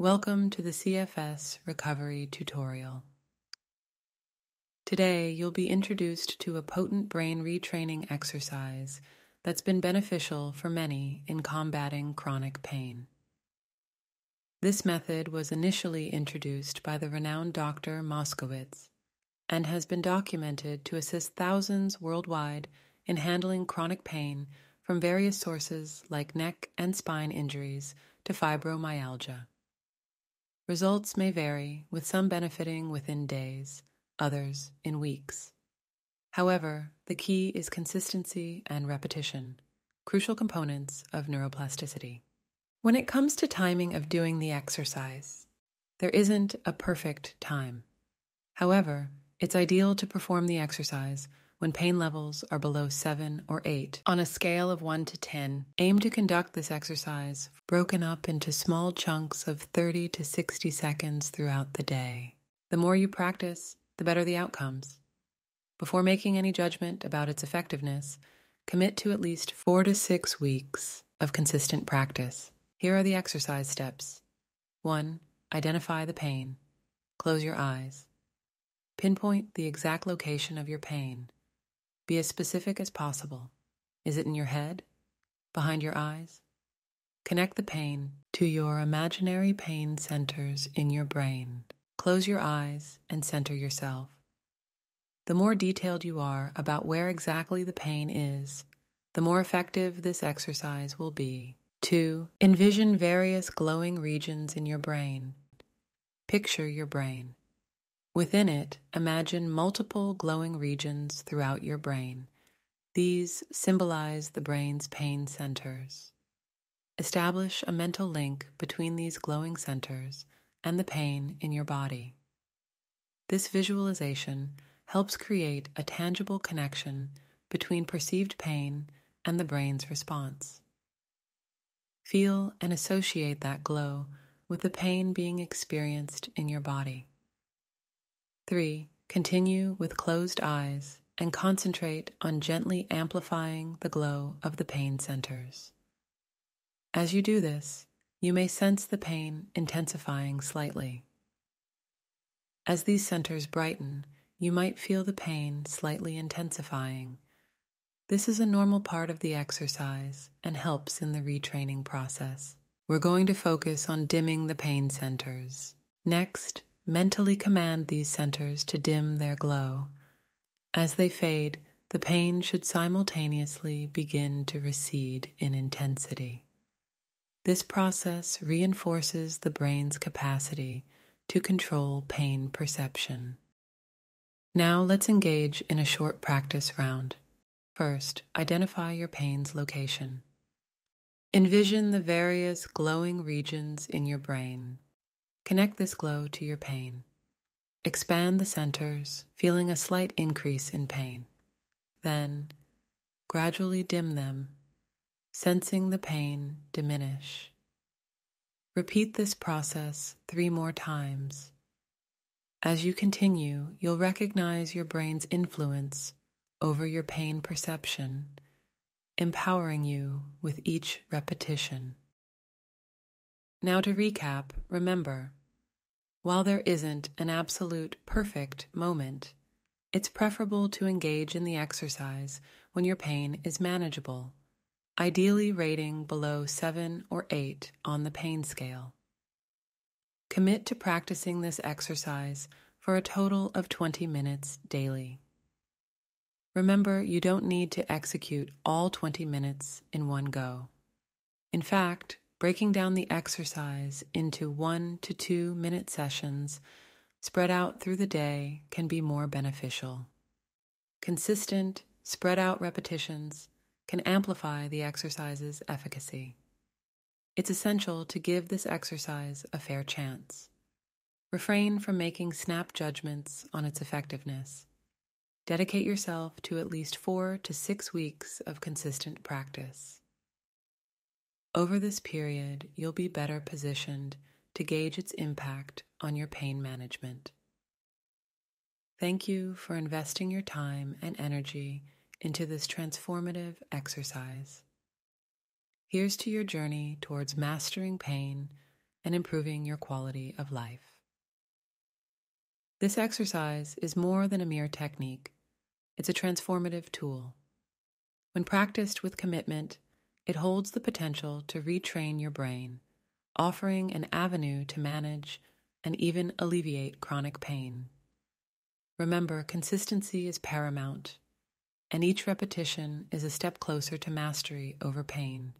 Welcome to the CFS Recovery Tutorial. Today, you'll be introduced to a potent brain retraining exercise that's been beneficial for many in combating chronic pain. This method was initially introduced by the renowned Dr. Moskowitz and has been documented to assist thousands worldwide in handling chronic pain from various sources like neck and spine injuries to fibromyalgia. Results may vary, with some benefiting within days, others in weeks. However, the key is consistency and repetition, crucial components of neuroplasticity. When it comes to timing of doing the exercise, there isn't a perfect time. However, it's ideal to perform the exercise when pain levels are below 7 or 8 on a scale of 1 to 10. Aim to conduct this exercise broken up into small chunks of 30 to 60 seconds throughout the day. The more you practice, the better the outcomes. Before making any judgment about its effectiveness, commit to at least 4 to 6 weeks of consistent practice. Here are the exercise steps. 1. Identify the pain. Close your eyes. Pinpoint the exact location of your pain. Be as specific as possible. Is it in your head? Behind your eyes? Connect the pain to your imaginary pain centers in your brain. Close your eyes and center yourself. The more detailed you are about where exactly the pain is, the more effective this exercise will be. 2. Envision various glowing regions in your brain. Picture your brain. Within it, imagine multiple glowing regions throughout your brain. These symbolize the brain's pain centers. Establish a mental link between these glowing centers and the pain in your body. This visualization helps create a tangible connection between perceived pain and the brain's response. Feel and associate that glow with the pain being experienced in your body. 3. Continue with closed eyes and concentrate on gently amplifying the glow of the pain centers. As you do this, you may sense the pain intensifying slightly. As these centers brighten, you might feel the pain slightly intensifying. This is a normal part of the exercise and helps in the retraining process. We're going to focus on dimming the pain centers. Next, mentally command these centers to dim their glow. As they fade, the pain should simultaneously begin to recede in intensity. This process reinforces the brain's capacity to control pain perception. Now let's engage in a short practice round. First, identify your pain's location. Envision the various glowing regions in your brain. Connect this glow to your pain. Expand the centers, feeling a slight increase in pain. Then, gradually dim them, sensing the pain diminish. Repeat this process 3 more times. As you continue, you'll recognize your brain's influence over your pain perception, empowering you with each repetition. Now to recap, remember, while there isn't an absolute perfect moment, it's preferable to engage in the exercise when your pain is manageable, ideally rating below 7 or 8 on the pain scale. Commit to practicing this exercise for a total of 20 minutes daily. Remember, you don't need to execute all 20 minutes in one go. In fact, breaking down the exercise into 1 to 2 minute sessions spread out through the day can be more beneficial. Consistent, spread out repetitions can amplify the exercise's efficacy. It's essential to give this exercise a fair chance. Refrain from making snap judgments on its effectiveness. Dedicate yourself to at least 4 to 6 weeks of consistent practice. Over this period, you'll be better positioned to gauge its impact on your pain management. Thank you for investing your time and energy into this transformative exercise. Here's to your journey towards mastering pain and improving your quality of life. This exercise is more than a mere technique. It's a transformative tool. When practiced with commitment, it holds the potential to retrain your brain, offering an avenue to manage and even alleviate chronic pain. Remember, consistency is paramount, and each repetition is a step closer to mastery over pain.